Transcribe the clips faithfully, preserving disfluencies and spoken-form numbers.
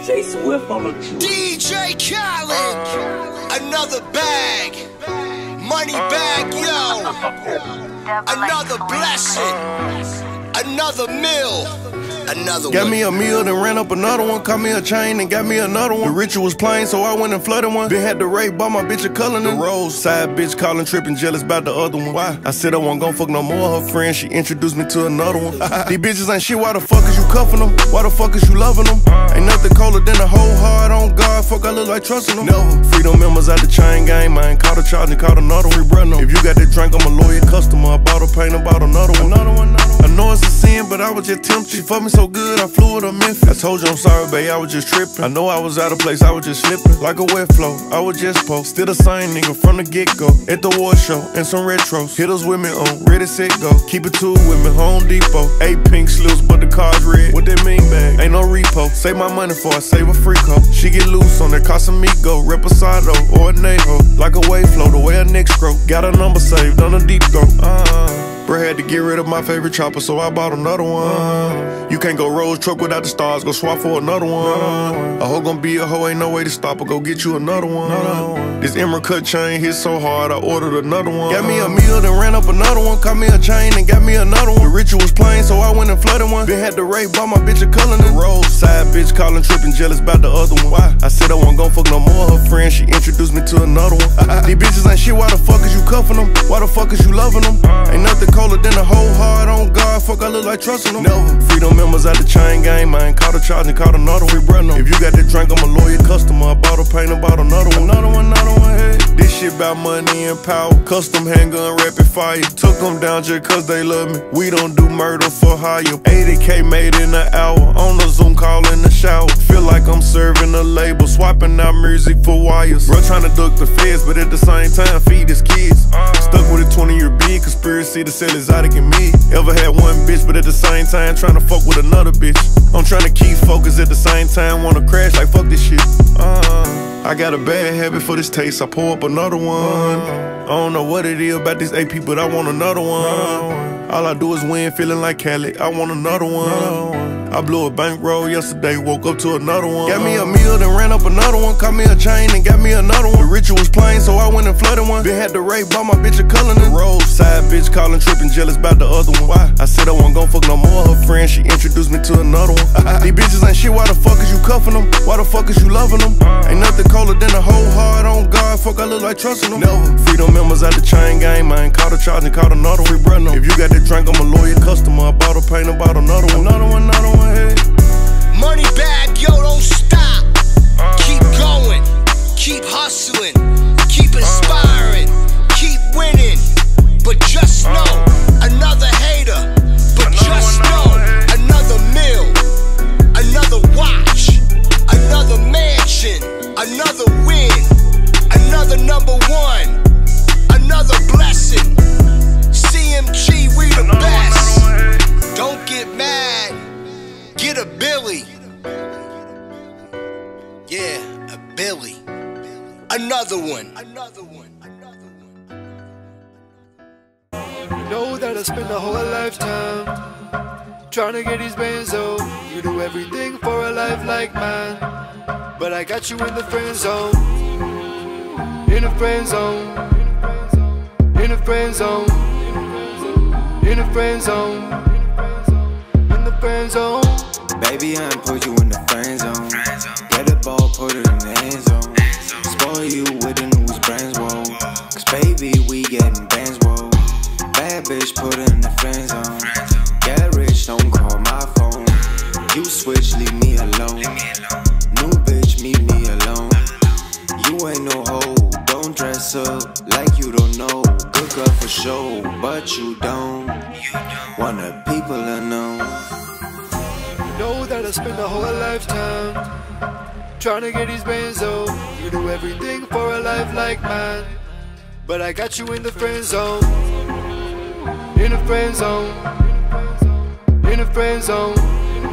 D J Swift on the truth. D J Khaled, another bag, money bag, yo. Another blessing, another meal. Another got one. Me a meal, then ran up another one. Caught me a chain, and got me another one. The ritual was plain, so I went and flooded one. Then had the rape, bought my bitch a Cullinan. The roadside bitch calling, tripping, jealous about the other one. Why? I said I wasn't gon' fuck no more. Her friend, she introduced me to another one. These bitches ain't shit, why the fuck is you cuffing them? Why the fuck is you loving them? Ain't nothing colder than a whole heart on God. Fuck, I look like trusting them. Never. Freedom members out the chain gang, man. Caught a charge and caught another one. If you got that drink, I'm a loyal customer. I bought a paint, I bought another one. Another one, another one. I know it's a sin, but I was just tempted. She fucked me so good, I flew her to Memphis. I told you I'm sorry, babe, I was just tripping. I know I was out of place, I was just slipping. Like a wet flow, I was just post. Still the same nigga from the get-go. At the award show, and some retros. Hitters with me on, ready, set, go. Keep it two with me, Home Depot. Eight pink slips, but the car's red. What that mean, bag? Ain't no repo. Save my money for I save a free coat. She get loose on that Casamigo, Reposado, or a Naevo. Like a wave flow, the way a neck stroke. Got a number saved on a deep throat. Uh-uh. Bruh had to get rid of my favorite chopper, so I bought another one. You can't go Rolls truck without the stars, go swap for another one. A hoe gon' be a hoe, ain't no way to stop her, go get you another one. This emerald cut chain hit so hard, I ordered another one. Got me a meal, then ran up another one. Caught me a chain, and got me another one. The ritual was plain, so I went and flooded one. Then had the rape, bought my bitch a Cullinan. The roadside bitch calling, tripping, jealous about the other one. Why? I said I wasn't gon' fuck no more. Her friend, she introduced me to another one. These bitches ain't shit, why the fuck is you cuffing them? Why the fuck is you loving them? Ain't nothing colder than a whole heart on God. Fuck, I look like trusting them. Never. Freedom members out the chain gang, man. Caught a charge and caught another one. If you got that drink, I'm a loyal customer. I bought a paint, I bought another one. Another one, another one, hey. This shit about money and power. Custom handgun, rapid fire. Took them down just cause they love me. We don't do murder for hire. eighty K made in an hour. On a Zoom call in the shower. Feel like I'm serving a label. Swapping out music for wires. Bro, trying to duck the feds, but at the same time, feed his kids. Stuck with a twenty year big conspiracy to sell exotic and me. Ever had one bitch, but at the same time, trying to fuck with another bitch. I'm trying to keep focus at the same time. Wanna crash like fuck this shit. Uh, I got a bad habit for this taste. I pour up another one. I don't know what it is about this A P, but I want another one. All I do is win, feeling like Khaled. I want another one. I blew a bankroll yesterday, woke up to another one. Got me a meal, then ran up another one. Caught me a chain, and got me another one. The ritual was plain, so I went and flooded one. Then had the rape, bought my bitch a Cullinan. The roadside bitch calling, tripping, jealous about the other one. Why? I said I wasn't gon' fuck no more. Her friend, she introduced me to another one. These bitches ain't shit, why the fuck is you cuffing them? Why the fuck is you loving them? Ain't nothing colder than a whole heart on God. Fuck, I look like trusting them. Never. Freedom members out the chain gang, man. Caught a charge and caught another one. If you got that drink, I'm a loyal customer. I bought a paint, I bought another one. Another one, another one, hey. Money bag, yo, don't stop. Keep going, keep hustling, keep inspiring, keep winning. But just know, another hater. But just know, another meal, another watch, another mansion, another win, another number one, another blessing. C M G, we the best. Don't get mad, get a Billy. Yeah, a Billy. Another one. Another one. You know that I spend a whole lifetime trying to get these bands on. You do everything for a life like mine, but I got you in the friend zone. In the friend zone. In the friend zone. In the friend zone. In the friend zone. Baby, I put you in the friend zone. Get a ball, put it in the end zone. Spoil you with the newest brands, whoa. Cause baby, we getting bands, whoa. Bad bitch, put it in the friend zone. Get rich, don't call my phone. You switch, leave me alone. New bitch, meet me alone. You ain't no hoe, don't dress up like you don't know. Good girl for show, but you don't want the people I know. You know that I spend a whole lifetime trying to get these bands on. You do everything for a life like mine, but I got you in the friend zone. In the friend zone. In the friend zone. In the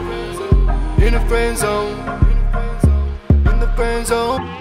friend zone. In the friend zone.